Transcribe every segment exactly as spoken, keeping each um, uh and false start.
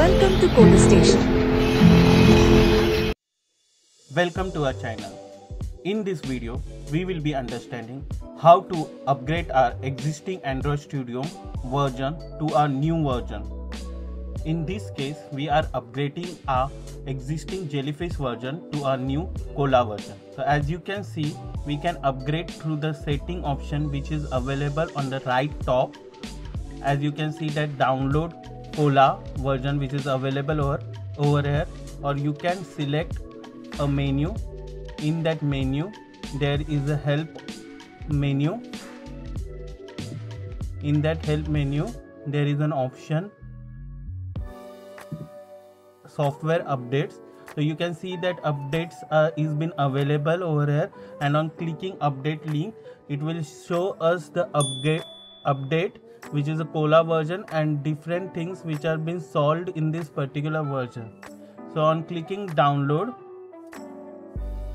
Welcome to Cola Station. Welcome to our channel. In this video, we will be understanding how to upgrade our existing Android Studio version to our new version. In this case, we are upgrading our existing Jellyfish version to our new Koala version. So as you can see, we can upgrade through the setting option which is available on the right top. As you can see that download Koala version which is available over, over here, or you can select a menu. In that menu there is a help menu. In that help menu there is an option software updates. So you can see that updates uh, is been available over here, and on clicking update link it will show us the update update which is a Koala version and different things which are been solved in this particular version. So on clicking download,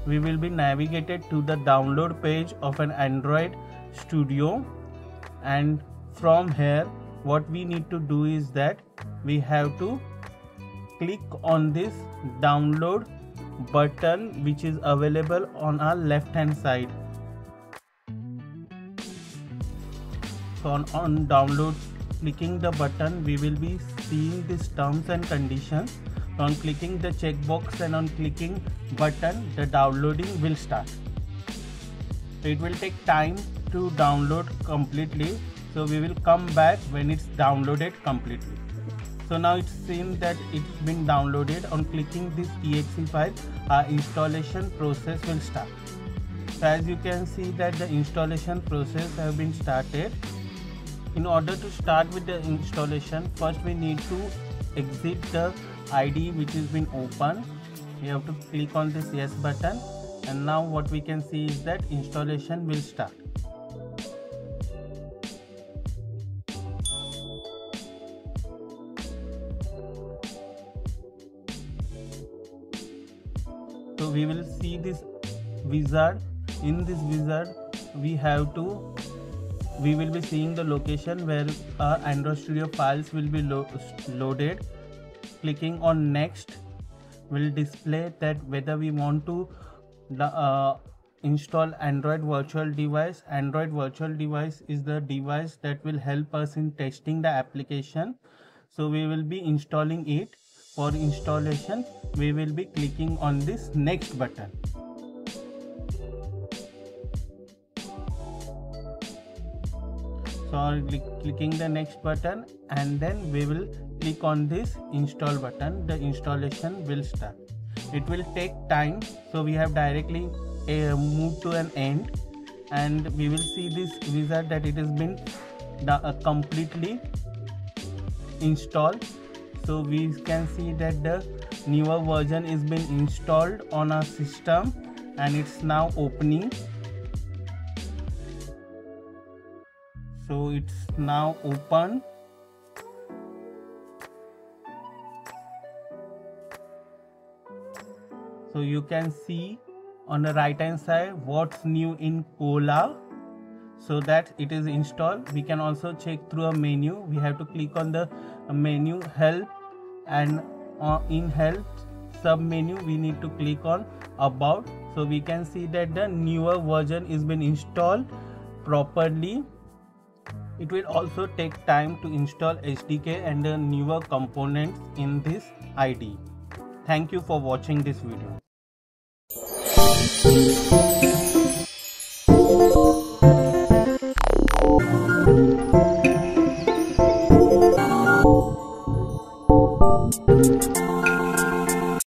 we will be navigated to the download page of an Android Studio, and from here what we need to do is that we have to click on this download button which is available on our left hand side. So on, on download, clicking the button, we will be seeing these terms and conditions. On clicking the checkbox and on clicking button, the downloading will start. So it will take time to download completely. So we will come back when it's downloaded completely. So now it seems that it's been downloaded. On clicking this .exe file, our installation process will start. So as you can see that the installation process have been started. In order to start with the installation, first we need to exit the I D which has been open. You have to click on this yes button, and now what we can see is that installation will start. So we will see this wizard. In this wizard we have to we will be seeing the location where our Android Studio files will be lo loaded. Clicking on next will display that whether we want to uh, install Android virtual device. Android virtual device is the device that will help us in testing the application. So we will be installing it. For installation, we will be clicking on this next button. So clicking the next button, and then we will click on this install button. The installation will start. It will take time, so we have directly uh, moved to an end, and we will see this wizard that it has been uh, completely installed. So we can see that the newer version is been installed on our system, and it's now opening. So it's now open. So you can see on the right hand side what's new in Koala. So that it is installed. We can also check through a menu. We have to click on the menu help, and in help sub menu we need to click on about. So we can see that the newer version is been installed properly. It will also take time to install S D K and the newer components in this I D. Thank you for watching this video.